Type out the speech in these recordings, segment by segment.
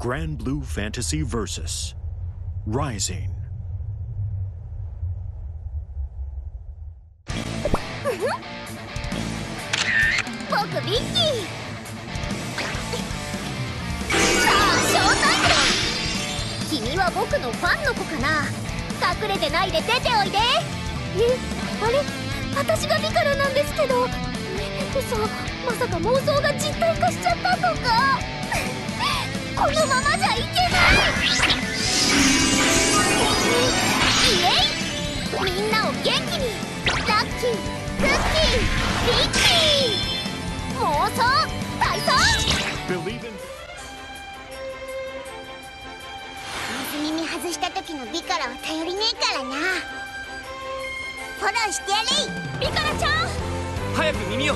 Grand Blue Fantasy vs. Rising。 僕ビッキー。さあショータイムだ。君は僕のファンの子かな。隠れてないで出ておいで。え、あれ、私がビカラなんですけど。嘘、まさか妄想が実体化しちゃったとか。このままじゃいけない。イエイ！みんなを元気に。ラッキー、クッキー、ビッキー。妄想体操。水耳外した時のビカラは頼りねえからな。フォローしてやれい、ビカラちゃん。早く耳を。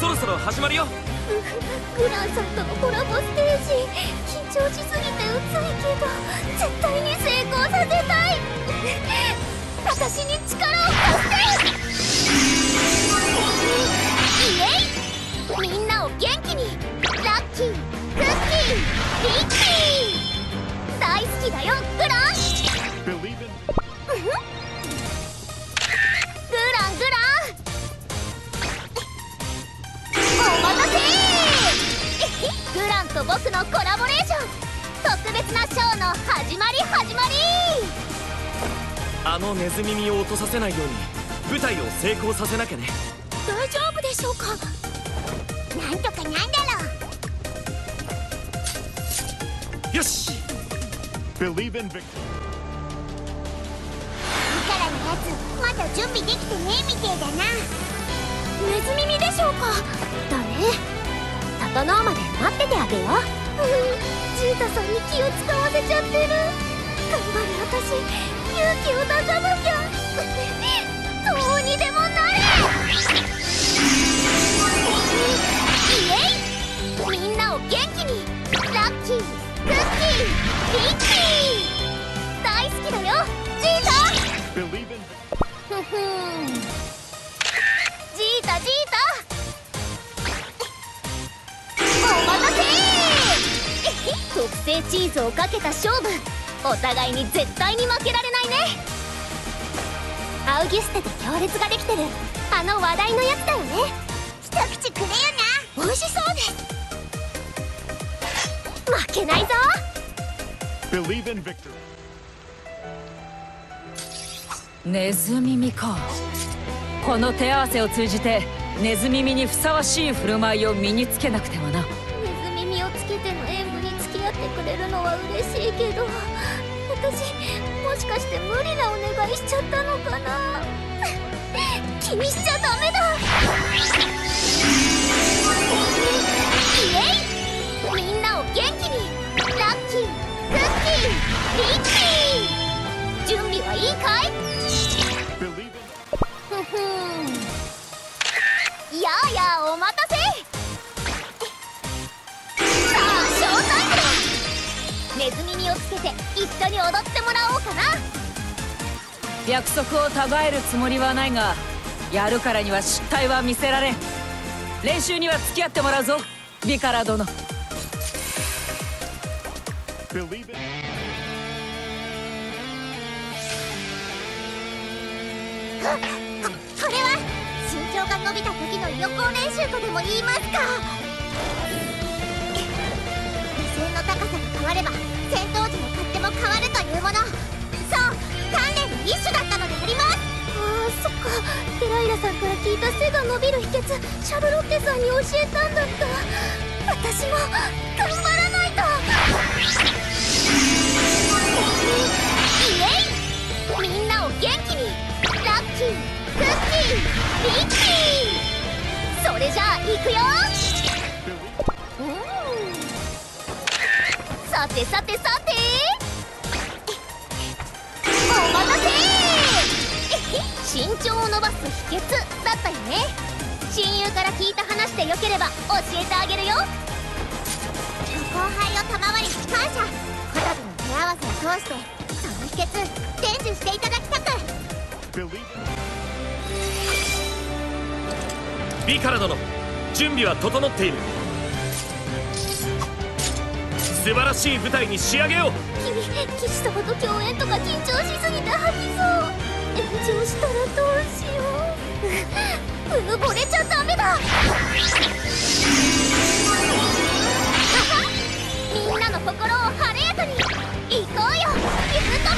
そろそろ始まるよ。グランさんとのコラボステージ、緊張しすぎてうついけど絶対に成功させたい。たかしに力を貸して。イエイ、みんなを元気に。ラッキー、クッキー、ビッキー。大好きだよグラン。グランと僕のコラボレーション、特別なショーの始まり始まり。あのネズミ耳を落とさせないように舞台を成功させなきゃね。大丈夫でしょうか。なんとかなんだろう。よし、Believe in Victory。だからのやつまだ準備できてねえみてえだな。ネズ耳でしょうか。だね。整うまで待っててあげよう。ジータさんに気を使わせちゃってる。頑張る私、勇気を出さなきゃ。どうにでもなれ。イエイ、みんなを元気に。ラッキー、クッキー、ビッキー。大好きだよジータ。ふふん、ジータジータ、特製チーズをかけた勝負。お互いに絶対に負けられないね。アウギュステと行列ができてる、あの話題のやつだよね。一口くれよな。美味しそうです。負けないぞ。 Believe in Victory。 ネズミミか。この手合わせを通じてネズミミにふさわしい振る舞いを身につけなくてはな。ネズミミをつけての演舞に付き合ってくれるのは嬉しいけど、私もしかして無理なお願いしちゃったのかな。気にしちゃダメだ。イエイ、みんなを元気に。ラッキー、クッキー、ビッキー。準備はいいかい。ふふん、やあやあお待たせ。ネズミをつけて一緒に踊ってもらおうかな。約束をたがえるつもりはないが、やるからには失態は見せられん。練習には付き合ってもらうぞビカラ殿。これは身長が伸びた時の予行練習とでも言いますか。高さが変われば戦闘時の勝手も変わるというもの。そう、鍛錬の一種だったのであります。ああ、そっか。デライラさんから聞いた背が伸びる秘訣、シャルロッテさんに教えたんだった。私も頑張らないと。イエイ、みんなを元気に。ラッキー、クッキー、ビッキー。それじゃあいくよ。さてさてさて、お待たせ。身長を伸ばす秘訣だったよね。親友から聞いた話でよければ教えてあげるよ。後輩を賜り感謝。こたびの手合わせを通してその秘訣伝授していただきたく。ビカラ殿、準備は整っている。素晴らしい舞台に仕上げよう。君、騎士様と共演とか緊張しすぎて吐きそう。炎上したらどうしよう。うぬぼれちゃダメだ。みんなの心を晴れやかに行こうよ、ユート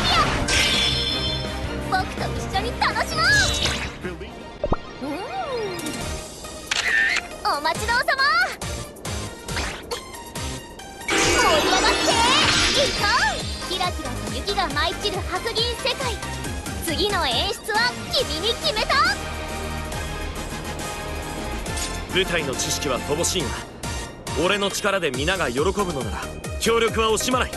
ピア。僕と一緒に楽しもう。お待ちどうさま。盛り上がっていこう。キラキラと雪が舞い散る白銀世界、次の演出は君に決めた。舞台の知識は乏しいが、俺の力で皆が喜ぶのなら協力は惜しまない。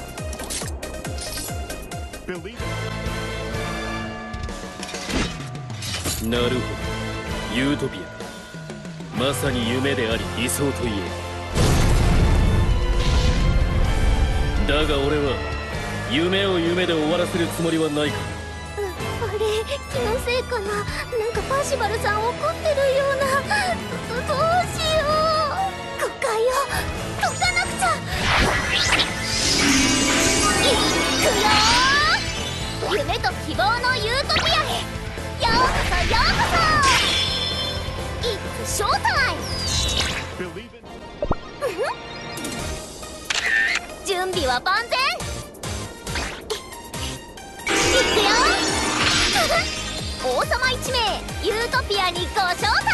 なるほど、ユートピア、まさに夢であり理想といえる。だが俺は夢を夢で終わらせるつもりはないから。あれ、気のせいかな。なんかパーシバルさん怒ってるような。どうしよう。誤解を解かなくちゃ。いくよー、夢と希望のユートピアへようこそようこそ。イッツショータイム。準備は万全。いくよ。王様一名、ユートピアにご招待。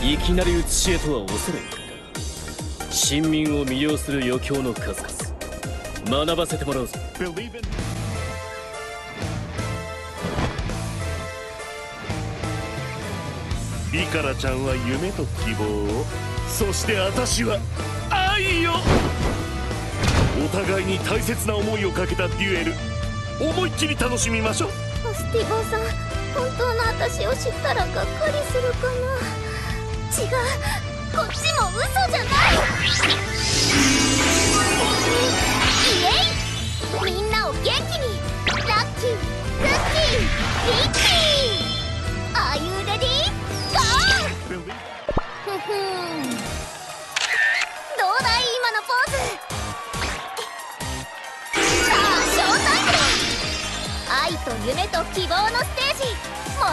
いきなり討ちへとは恐れ入ったが、臣民を魅了する余興の数々学ばせてもらうぞ。イカラちゃんは夢と希望を、そして私は愛を。お互いに大切な思いをかけたデュエル、思いっきり楽しみましょう。ファスティゴさん、本当の私を知ったらがっかりするかな。違う、こっちも嘘じゃない。イエイ、みんなを元気に。ラッキー、クッキー、リッキー。Are you ready?どうだい、今のポーズ。さあ、ショータイムだ。愛と夢と希望のステージ、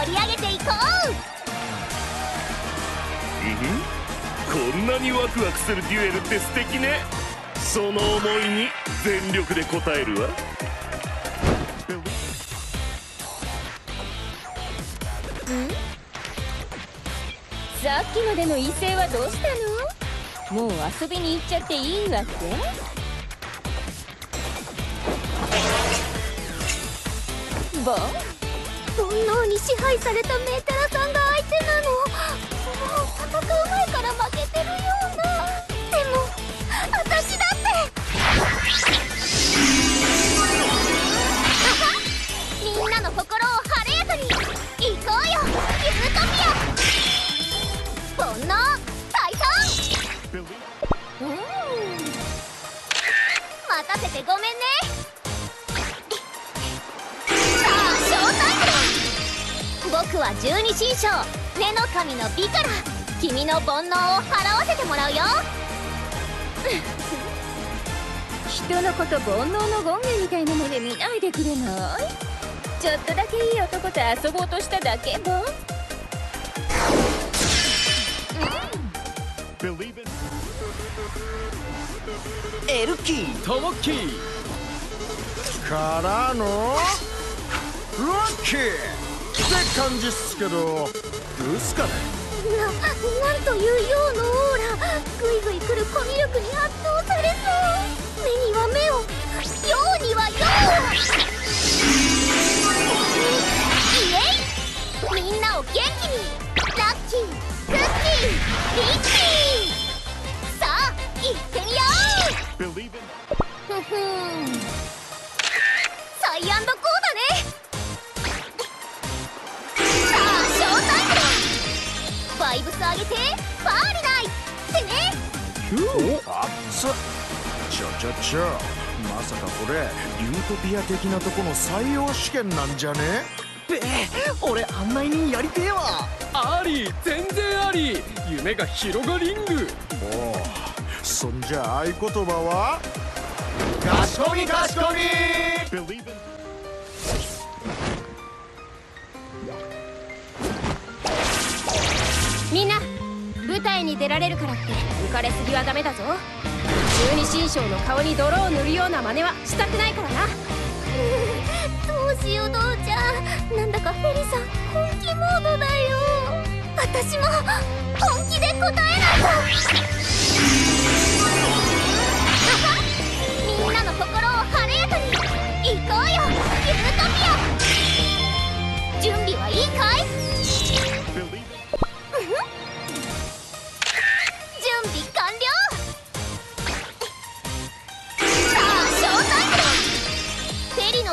盛り上げていこう。うん、こんなにワクワクするデュエルって素敵ね。その思いに全力で応えるわ。さっきまでの威勢はどうしたの？もう遊びに行っちゃっていいわけ？ボン、煩悩に支配されたメーテラさんが相手なの。もう戦う前から負けてるような。でも私だってみんなの心を晴れやかに行こうよ、ユートピア。煩悩退散。待たせてごめんね。さあ、ショータイムだ。僕は十二神将、根の神の美から君の煩悩を払わせてもらうよ。人のこと煩悩のゴンゲみたいなので見ないでくれない？ちょっとだけいい男と遊ぼうとしただけも。エルキー、トモッキーからのラッキーって感じっすけど、うすかね。なんというようのオーラ。ぐいぐい来るコミュ力に圧倒されそう。目には目を、ようにはよう。イエイ、みんなを元気に。ラッキー、クッキー、リッキー。さあ、行ってみよう。ふふん、サイアンドコーだね。さあ、ショータイムだ。バイブス上げて、ファーリナイってね。あっつ、ちょちょちょ、まさかこれユートピア的なとこの採用試験なんじゃね？べえ、俺あんなにやりてえわ。あり、全然あり、夢が広がりんぐ。もうそんじゃ合言葉はかしこみかしこみ。みんな舞台に出られるからって浮かれすぎはダメだぞ。十二神将の顔に泥を塗るような真似はしたくないからな。どうしよう、どうちゃん。なんだかフェリーさん本気モードだよ。私も本気で答えないと。みんなの心を晴れやかに行こうよ、ユートピア。準備はいいかい？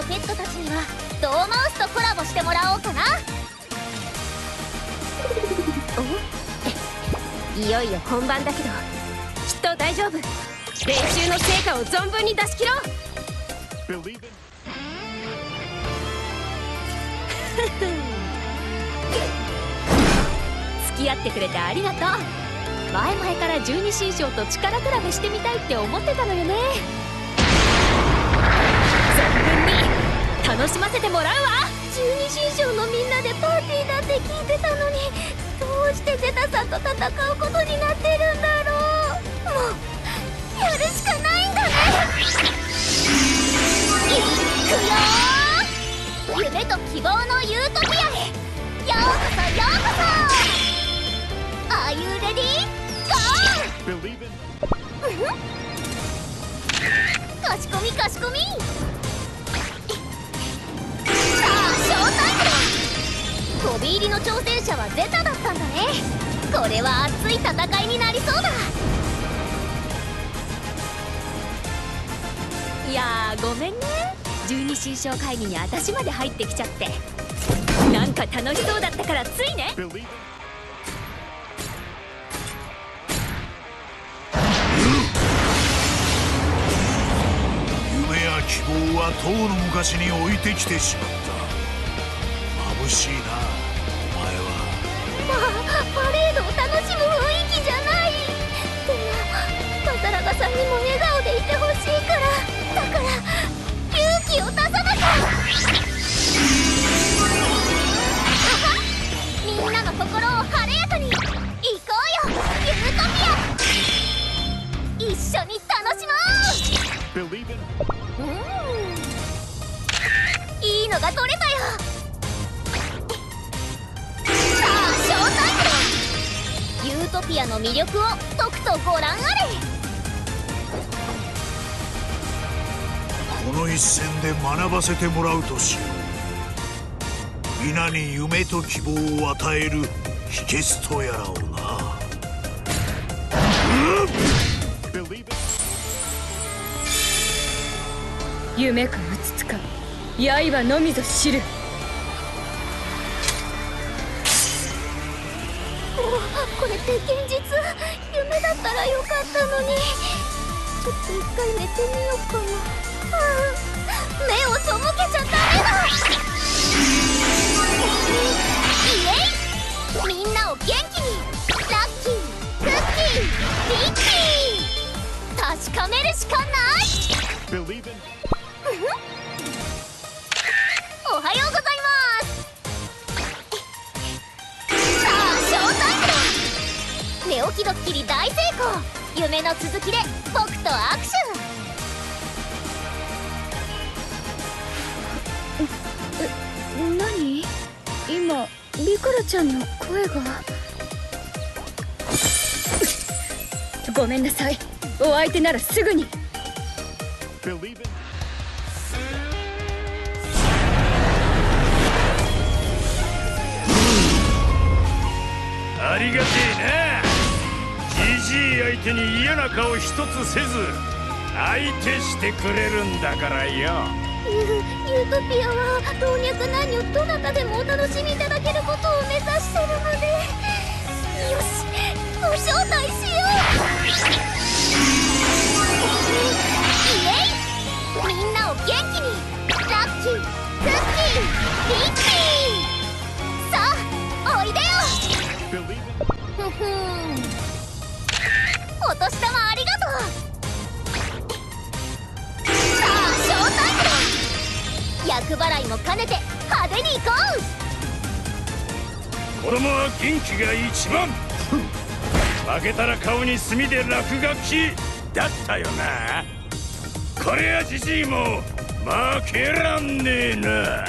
ペットたちにはドーマウスとコラボしてもらおうかな。いよいよ本番だけどきっと大丈夫。練習の成果を存分に出し切ろう。付き合ってくれてありがとう。前々から十二神将と力比べしてみたいって思ってたのよね。楽しませてもらうわ。十二神将のみんなでパーティーだって聞いてたのに、どうしてジェタさんと戦うことになってるんだろう。もうやるしかないんだね。いくよ、夢と希望のユートピアへようこそ、ようこそ。 Are you ready? Go! かしこみかしこみ。飛び入りの挑戦者はゼタだったんだね。これは熱い戦いになりそうだ。いやーごめんね、十二神将会議に私まで入ってきちゃって。なんか楽しそうだったからついね。夢や希望はとうの昔に置いてきてしまった。眩しいな。パレードを楽しむ雰囲気じゃない。でもタタラガさんにも笑顔でいてほしいから。だから勇気を出さなきゃ。みんなの心を晴れやかに行こうよ、ユートピア。一緒に楽しもう。いいのが撮れたよ。ユートピアの魅力をとくとご覧あれ。この一戦で学ばせてもらうとしよう。皆に夢と希望を与える秘訣とやらをな。夢かうつつか刃のみぞ知る。これって現実？夢だったらよかったのに。ちょっと一回寝てみようかな。目を背けちゃダメだ。イエイ、みんなを元気に。ラッキー、クッキー、リッキー。確かめるしかない。おはようございます。寝起きドッキリ大成功。夢の続きで僕と握手。何？今ビクラちゃんの声が。ごめんなさい、お相手ならすぐに。ありがてえな。ジー相手に嫌な顔一つせず相手してくれるんだからよ。ユートピアは老若男女どなたでもお楽しみいただけることを目指してるので、よしご招待しよう。イエイ、みんなを元気に。ラッキー、クッキー、リッキー。年玉ありがとう。さあショータイムだ。厄払いも兼ねて派手に行こう。子供は元気が一番。負けたら顔に墨で落書きだったよな。これはジジイも負けらんねえな。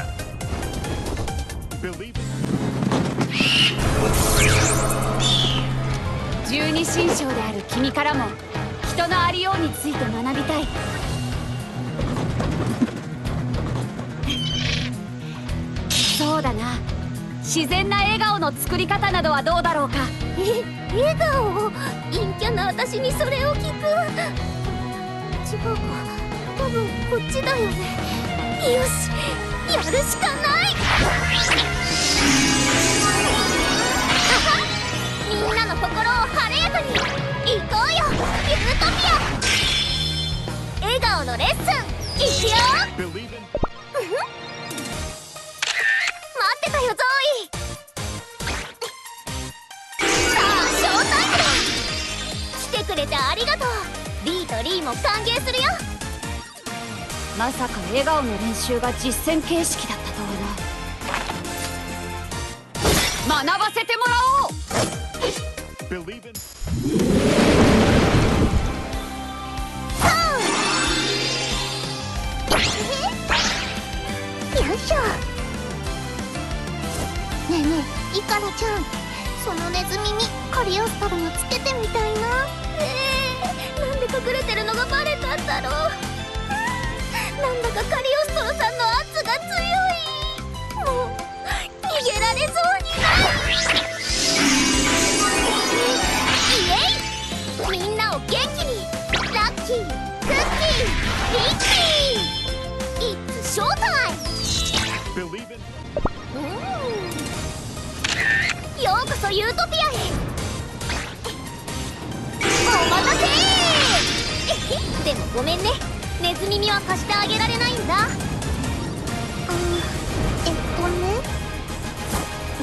十二神将である君からも人のありようについて学びたい。そうだな、自然な笑顔の作り方などはどうだろうか。笑顔？陰キャな私にそれを聞く。違うか、多分こっちだよね。よし、やるしかない。みんなの心を晴れやかに行こうよ、ユートピア。笑顔のレッスンいくよ。待ってたよ、ゾーイ。さあショータイムだ。来てくれてありがとう。リーとリーも歓迎するよ。まさか笑顔の練習が実戦形式だったとはな。学ばせてもらおう。さあよいしょ。ねえねえ、イカラちゃん、そのネズミにカリオストロをつけてみたいな。なんで隠れてるのがバレたんだろう。なんだかカリオストロさんの圧が強い。もう逃げられそうにない。みんなを元気に。ラッキー、クッキー、リッキー、イッツショータイム。ようこそユートピアへ。お待たせ。でもごめんね、ネズミには貸してあげられないんだ。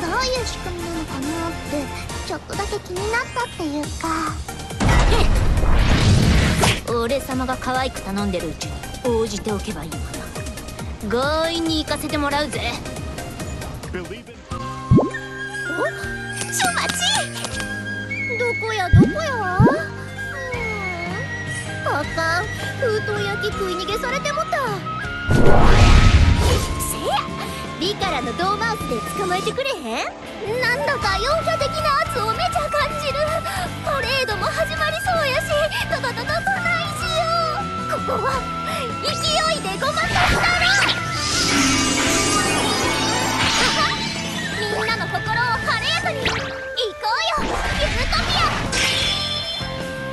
どういう仕組みなのかなってちょっとだけ気になったっていうか。俺様が可愛く頼んでるうちに応じておけばいいかな。強引に行かせてもらうぜ。お、ちょ待ち。どこやどこや。あかん、封筒焼き食い逃げされてもた。せや、リからのドーマウスで捕まえてくれへん。なんだか陽キャ的な圧をめちゃ感じる。トレードも始まりそうやし、どない。ここは勢いでごまかしたろ。みんなの心を晴れやかに行こうよ、ユート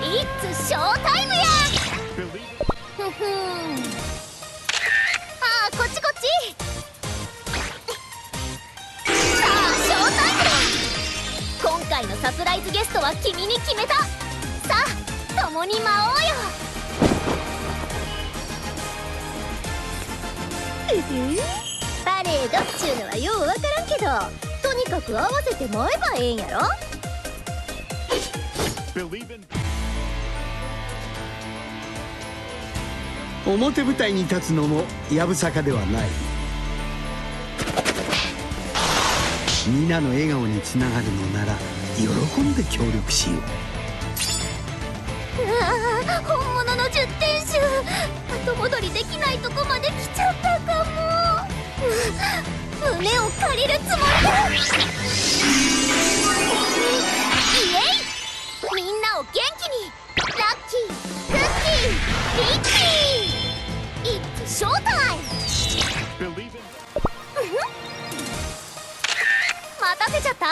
ピア。イッツショータイムや。ふふん。ああ、こっちこっち。さあショータイムだ。今回のサプライズゲストは君に決めた。さあ共に舞おうよ。バレエだっちゅうのはようわからんけど、とにかく合わせて舞えばええんやろ。表舞台に立つのもやぶさかではない。皆の笑顔につながるのなら喜んで協力しよう。うわ、本物の10点集。後戻りできないとこまで来ちゃったかも。胸を借りるつもりだ。イエイ。みんなを元気に。ラッキー、クッキー、リッキー、イッツショータイム。待たせちゃった。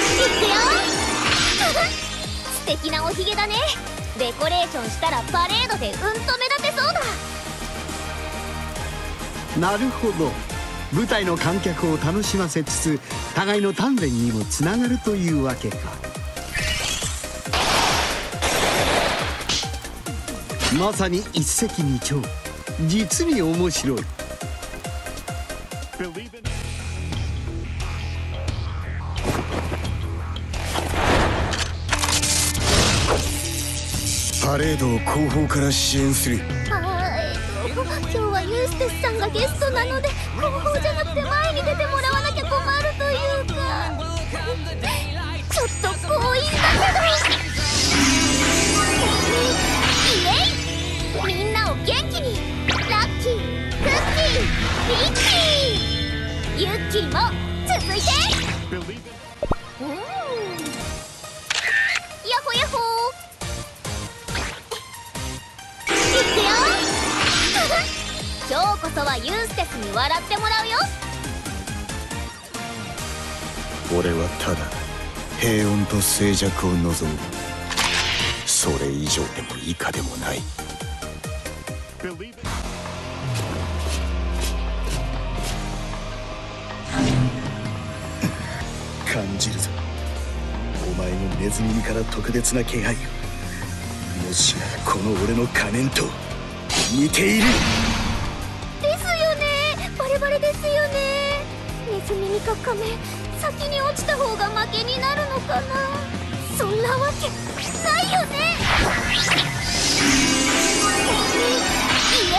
いくよ。素敵なおひげだね。デコレーションしたらパレードでうんと目立てそうだ。なるほど、舞台の観客を楽しませつつ互いの鍛錬にもつながるというわけか。まさに一石二鳥、実に面白い。パレードを後方から支援する。今日はユーステスさんがゲストなので、後方じゃなくて前に出てもらわなきゃ困るというかちょっと強引だけど、イエイ、みんなを元気に。ラッキー、クッキー、ビッキー、ユッキーも続いて。やほやほー、いくよー今日こそはユーステスに笑ってもらうよ。俺はただ平穏と静寂を望む。それ以上でも以下でもない。感じるぞ、お前のネズミから特別な気配を。もしやこの俺の仮面と似ている。ですよね、バレバレですよね。ネズミか仮面、先に落ちた方が負けになるのかな。そんなわけないよね。イエ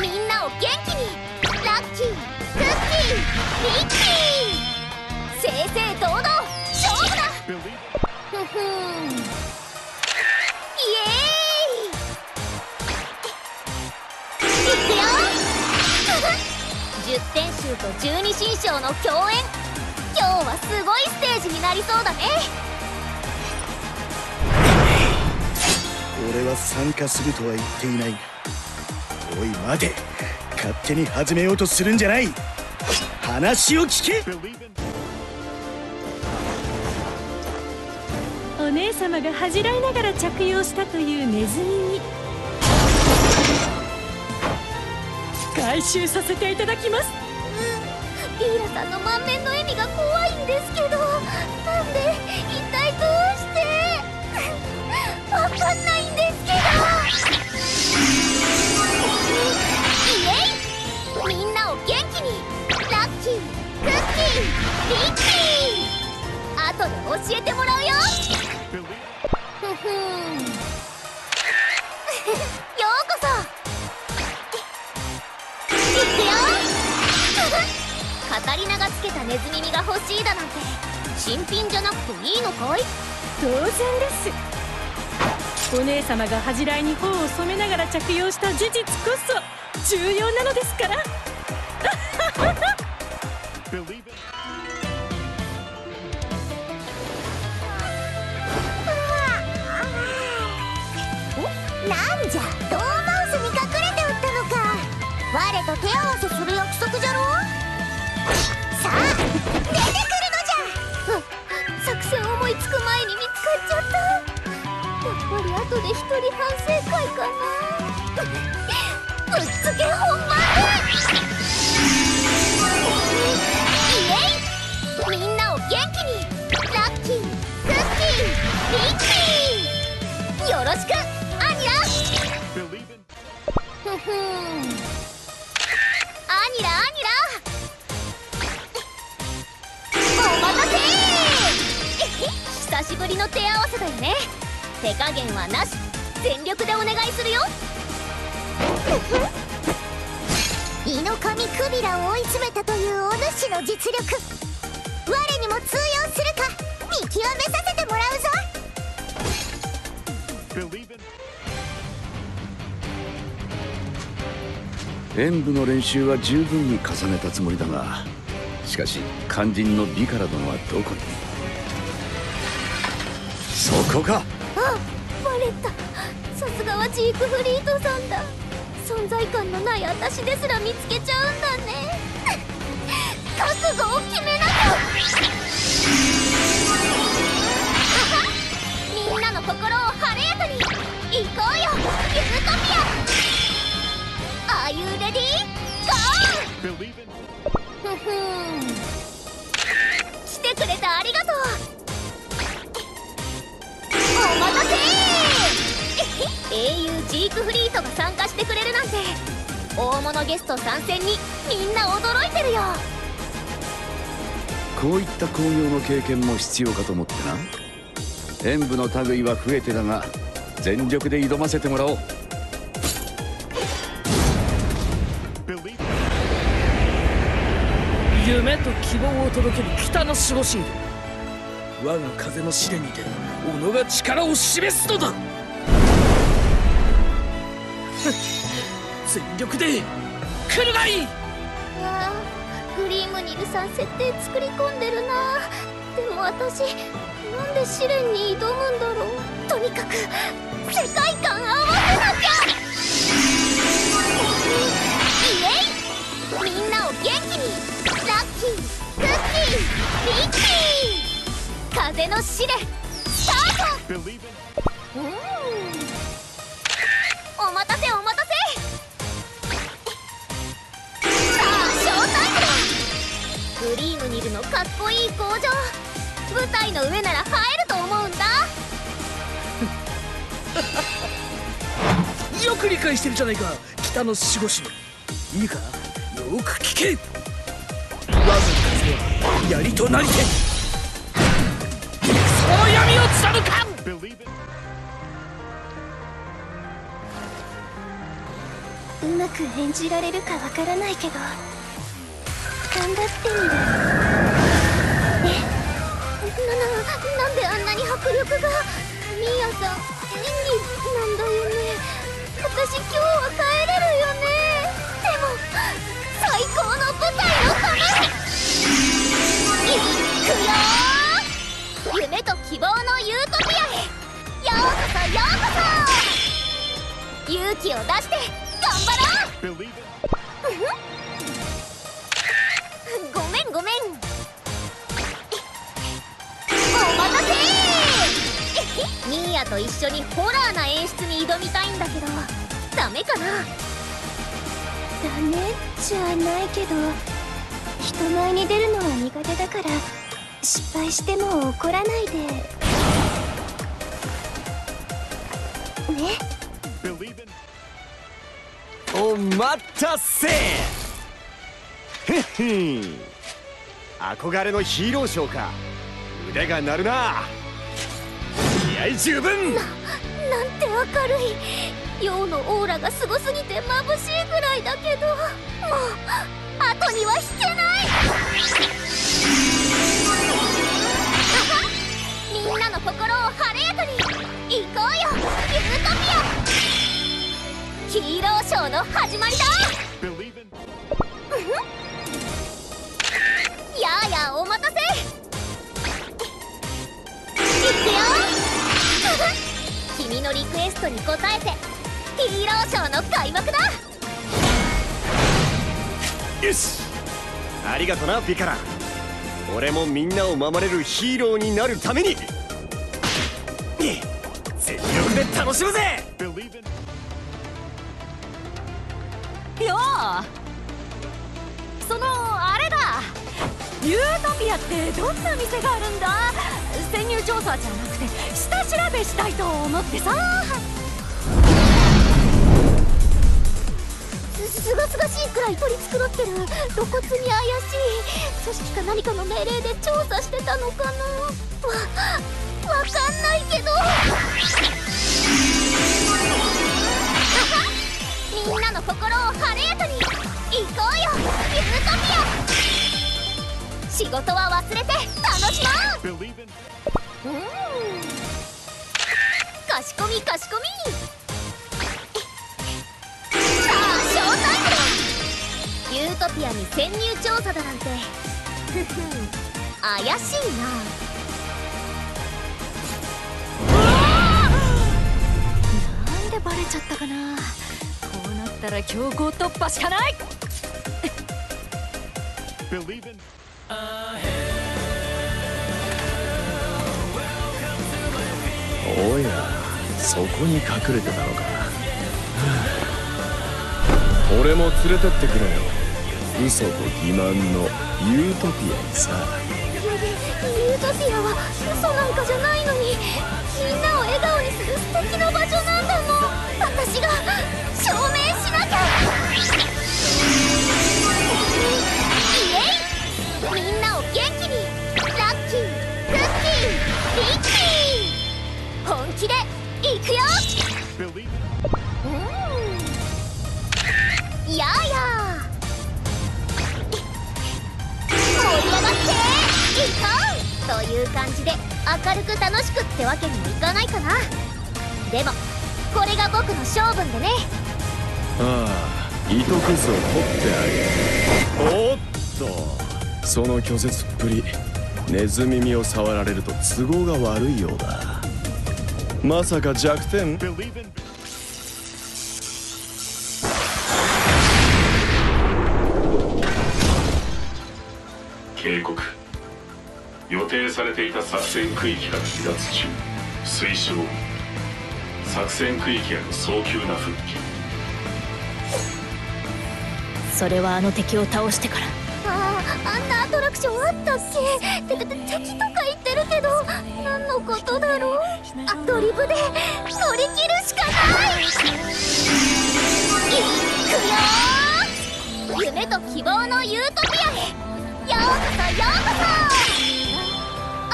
イ、みんなを元気に。ラッキー、クッキー、ビッキー、正々堂々勝負だ。ふふん、イエーイ、いくよ10点集と12神将の共演、今日はすごいステージになりそうだね。俺は参加するとは言っていないが、おい待て、勝手に始めようとするんじゃない、話を聞け。お姉様が恥じらいながら着用したというネズミに回収させていただきます。ビーラさんの満面の笑みが怖いんですけど、なんで一体どうしてわかんないんですけど、イエイ、みんなを元気に。ラッキー、クッキー、ビッキー、後で教えてもらうよ。ふふん、ようこそ。いくよカタリナがつけたネズミが欲しいだなんて新品じゃなくていいのかい。当然です。お姉様が恥じらいに頬を染めながら着用した事実こそ重要なのですからなんじゃ、ドーマウスに隠れておったのか。我と手合わせする約束じゃろ。さあ出てくるのじゃ。作戦思いつく前に見つかっちゃった。やっぱり後で一人反省会かなぶっつけ本番でイエイ、みんなを元気に。ラッキー、クッキー、ビッキー、よろしく。アニラアニラ、お待たせ久しぶりの手合わせだよね。手加減はなし、全力でお願いするよイノカミクビラを追い詰めたというお主の実力、我にも通用するか見極めさせてもらうぞ。演舞の練習は十分に重ねたつもりだが、しかし肝心のビカラ殿はどこに。そこか。あ、バレた。さすがはジークフリートさんだ。存在感のない私ですら見つけちゃうんだね覚悟を決めなきゃみんなの心を晴れやかに。行こうよユートピア。Are you ready? Go! 来てくれた、ありがとう。お待たせ英雄ジークフリートが参加してくれるなんて、大物ゲスト参戦にみんな驚いてるよ。こういった興行の経験も必要かと思ってな。演舞の類は増えてだが、全力で挑ませてもらおう。夢と希望を届ける北の守護神、我が風の試練にて己が力を示すのだ。全力で来るがいい。いやー、グリームニルさん設定作り込んでるな。でも私なんで試練に挑むんだろう。とにかく世界観合わせなきゃ。イエイ、みんなを元気に。ラッキー、クッキー、ミッキー、風の試練スタート。お待たせお待たせ。さあショータイムだ。グリームニルのかっこいい工場、舞台の上なら映えると思うんだ。よく理解してるじゃないか、北の守護神。いいか、よく聞け。我が風は槍となりて、その闇を貫かん。うまく演じられるかわからないけど頑張ってみる。なんであんなに迫力が。ミーヤさん演技なんだよね。私今日は帰れるよね。でも最高の舞台のためいくよ。夢と希望のユートピアへようこそようこそ。勇気を出して頑張ろう。ごめんごめん。お待たせ。ミーヤと一緒にホラーな演出に挑みたいんだけどダメかな。ダメじゃないけど人前に出るのは苦手だから、失敗しても怒らないでね。お待たせ。ふっふん、憧れのヒーローショーか。腕が鳴るな。気合い十分。なんて明るい。陽のオーラがすごすぎて眩しいぐらいだけど、もう後には引けない。みんなの心を晴れやかに行こうよ、ユートピア。ヒーローショーの始まりだ。やあやあ、お待たせ。いくよ。君のリクエストに応えてヒーローショーの開幕だ。よし、ありがとなピカラ。俺もみんなを守れるヒーローになるために全力で楽しむぜ。よう、そのあれだ、ユートピアってどんな店があるんだ。潜入調査じゃなくて下調べしたいと思ってさ。すがすがしいくらい取り繕ってる。露骨に怪しい。組織か何かの命令で調査してたのかな。わかんないけどみんなの心を晴れやかに行こうよ、ユートピア。仕事は忘れて楽しもう。かしこみかしこみ。さあショータイムだ。ユートピアに潜入調査だなんて怪しいな。なんでバレちゃったかな。だから強行突破しかない。おや、そこに隠れてたのか。俺も連れてってくれよ、嘘と欺瞞のユートピアにさ。ユートピアは嘘なんかじゃないのに、みんなを笑顔にする素敵な場所なんだもん。私が証明しなきゃ。イエイ、みんなを元気に。ラッキー、クッキー、ビッキー、本気でいくよ。感じで明るく楽しくってわけにもいかないかな。でもこれが僕の性分でね。ああ、糸くずを取ってあげる。おっと、その拒絶っぷり、ネズミ耳を触られると都合が悪いようだ。まさか弱点？警告。予定されていた作戦区域から離脱中。推奨。作戦区域への早急な復帰。それはあの敵を倒してから。ああ、あんなアトラクションあったっけ？って敵とか言ってるけど、何のことだろう。アドリブで乗り切るしかない。いくよ。夢と希望のユートピアへようこそ、ようこそ。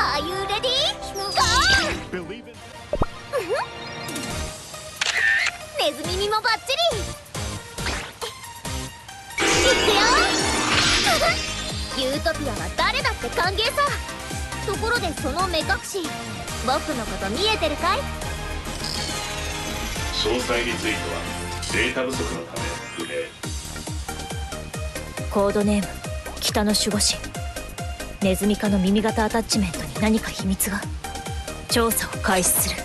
Are you ready? Go! ネズミにもバッチリ。いくよ。ユートピアは誰だって歓迎さ。ところでその目隠し、僕のこと見えてるかい？詳細についてはデータ不足のため不明。コードネーム北の守護神。ネズミ科の耳型アタッチメントに何か秘密が。調査を開始する。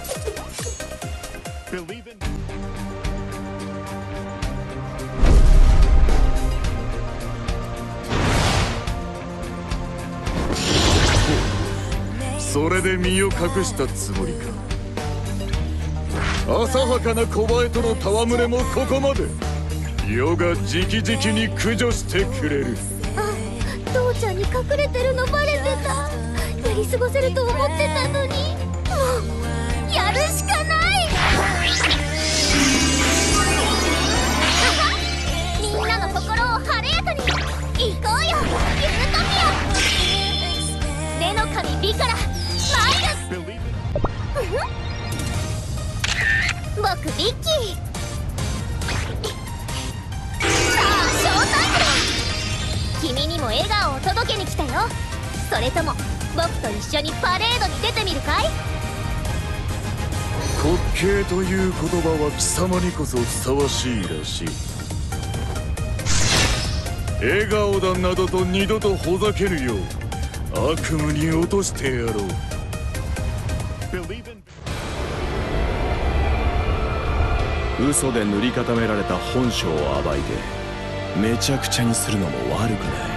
それで身を隠したつもりか。浅はかな小バエとの戯れもここまで。世が直々に駆除してくれる。あ、父ちゃんに隠れてるのバレてた。やり過ごせると思ってたのに。もうやるしかない。みんなの心を晴れやかに行こうよ、ユートピア。目の神美から。僕ビッキー。さあショータイムだ。君にも笑顔を届けに来たよ。それとも僕と一緒にパレードに出てみるかい？滑稽という言葉は貴様にこそふさわしいらしい。笑顔だなどと二度とほざけるよう悪夢に落としてやろう。嘘で塗り固められた本性を暴いてめちゃくちゃにするのも悪くない。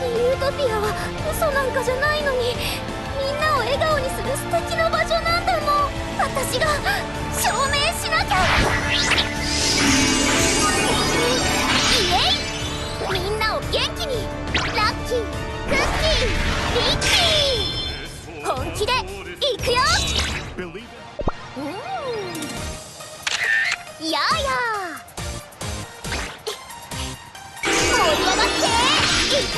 ユートピアは嘘なんかじゃないのに、みんなを笑顔にする素敵な場所なんだもん。私が証明しなきゃ。みんなを元気に。ラッキー、クッキー、ビッキー。本気でいくよ。やあやあ、盛り上がっていこ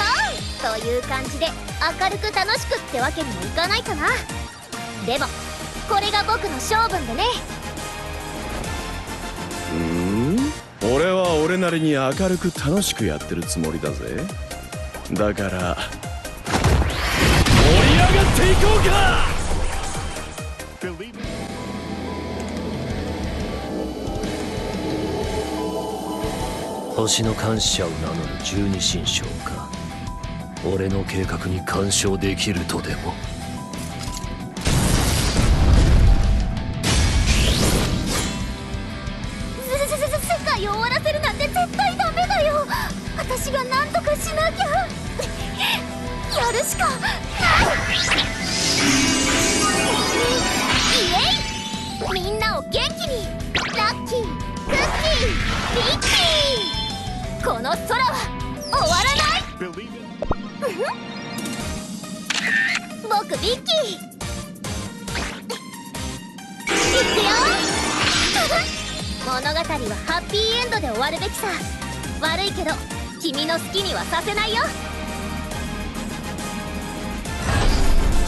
うという感じで明るく楽しくってわけにもいかないかな。でもこれが僕の性分でね。俺は俺なりに明るく楽しくやってるつもりだぜ。だから盛り上がっていこうか。星の感謝を名乗る十二神将か。俺の計画に干渉できるとでも。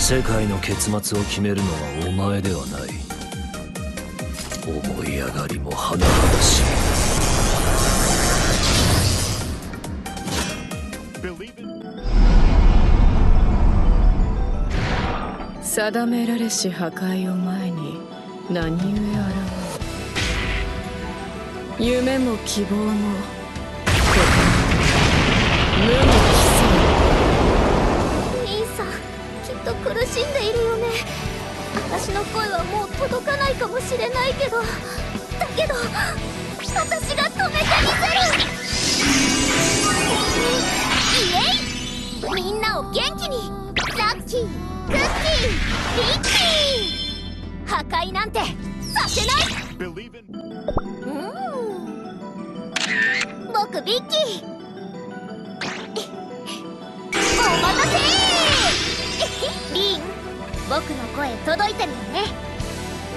世界の結末を決めるのはお前ではない。思い上がりも甚だしい。定められし破壊を前に何故現れ、夢も希望も無に帰す。兄さん、きっと苦しんでいるよね。私の声はもう届かないかもしれないけど、だけど私が止めてみせる。イエイ、みんなを元気に。ラッキー、クッキー、リッキー、破壊なんてさせない。僕ビッキー、お待たせ。リン、僕の声届いてるよね。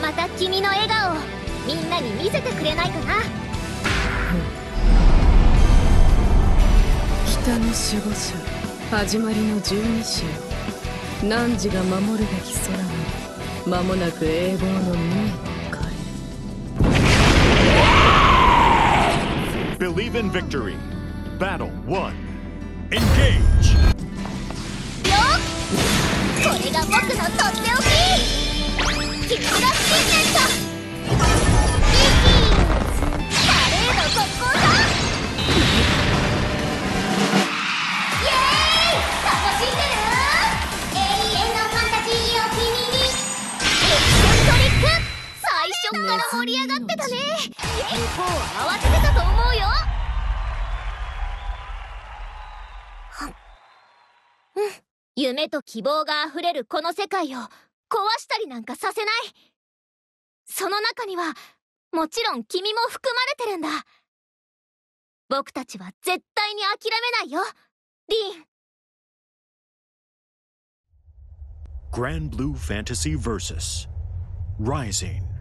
また君の笑顔をみんなに見せてくれないかな。北の守護者、始まりの十二種。汝が守るべき空も間もなく永劫の無へと帰る。 Believe in victory. Battle 1. Engage. よっ、これが僕のとっておき。キムラスピンネット、ビーキー、パレード特攻だ。イエーイ、楽しんでる。から盛り上がってたね。一方慌ててたと思うよ。うん、夢と希望があふれるこの世界を壊したりなんかさせない。その中にはもちろん君も含まれてるんだ。僕たちは絶対に諦めないよ、リン。グランブルーファンタジー vs ライジング